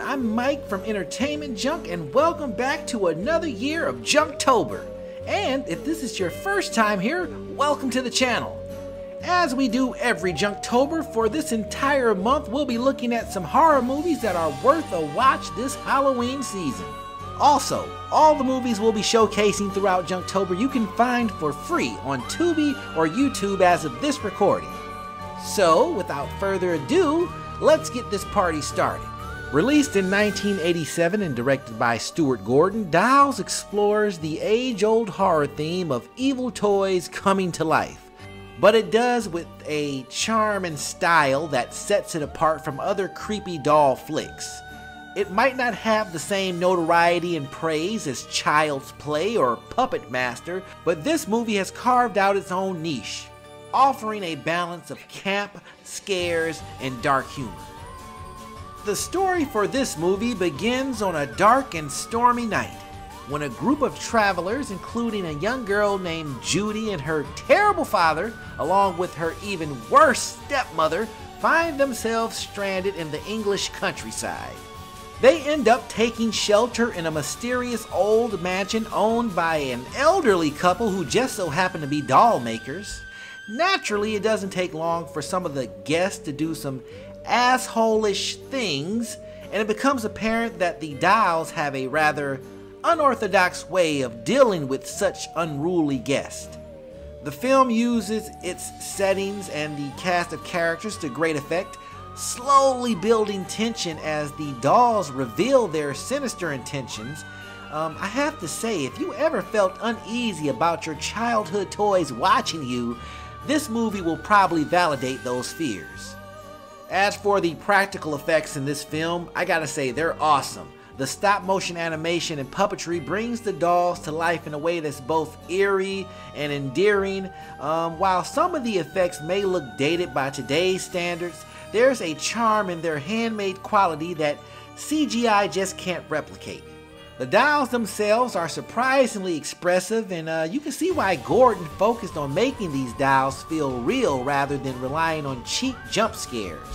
everyone, I'm Mike from Entertainment Junk, and welcome back to another year of Junktober. And if this is your first time here, welcome to the channel. As we do every Junktober, for this entire month we'll be looking at some horror movies that are worth a watch this Halloween season. Also, all the movies we'll be showcasing throughout Junktober you can find for free on Tubi or YouTube as of this recording. So, without further ado, let's get this party started. Released in 1987 and directed by Stuart Gordon, Dolls explores the age-old horror theme of evil toys coming to life. But it does with a charm and style that sets it apart from other creepy doll flicks. It might not have the same notoriety and praise as Child's Play or Puppet Master, but this movie has carved out its own niche, offering a balance of camp, scares, and dark humor. The story for this movie begins on a dark and stormy night when a group of travelers, including a young girl named Judy and her terrible father, along with her even worse stepmother, find themselves stranded in the English countryside. They end up taking shelter in a mysterious old mansion owned by an elderly couple who just so happen to be doll makers. Naturally, it doesn't take long for some of the guests to do some asshole-ish things, and it becomes apparent that the dolls have a rather unorthodox way of dealing with such unruly guests. The film uses its settings and the cast of characters to great effect, slowly building tension as the dolls reveal their sinister intentions. I have to say, if you ever felt uneasy about your childhood toys watching you, this movie will probably validate those fears. As for the practical effects in this film, I gotta say, they're awesome. The stop-motion animation and puppetry brings the dolls to life in a way that's both eerie and endearing. While some of the effects may look dated by today's standards, there's a charm in their handmade quality that CGI just can't replicate. The dolls themselves are surprisingly expressive, and you can see why Gordon focused on making these dolls feel real rather than relying on cheap jump scares.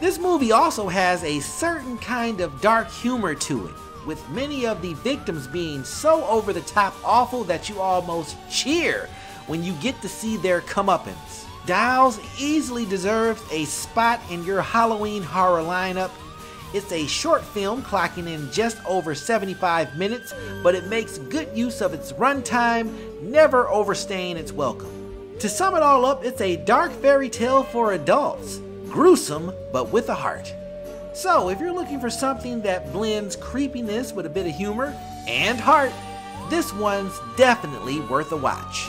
This movie also has a certain kind of dark humor to it, with many of the victims being so over-the-top awful that you almost cheer when you get to see their comeuppance. Dolls easily deserves a spot in your Halloween horror lineup. It's a short film clocking in just over 75 minutes, but it makes good use of its runtime, never overstaying its welcome. To sum it all up, it's a dark fairy tale for adults, gruesome but with a heart. So if you're looking for something that blends creepiness with a bit of humor and heart, this one's definitely worth a watch.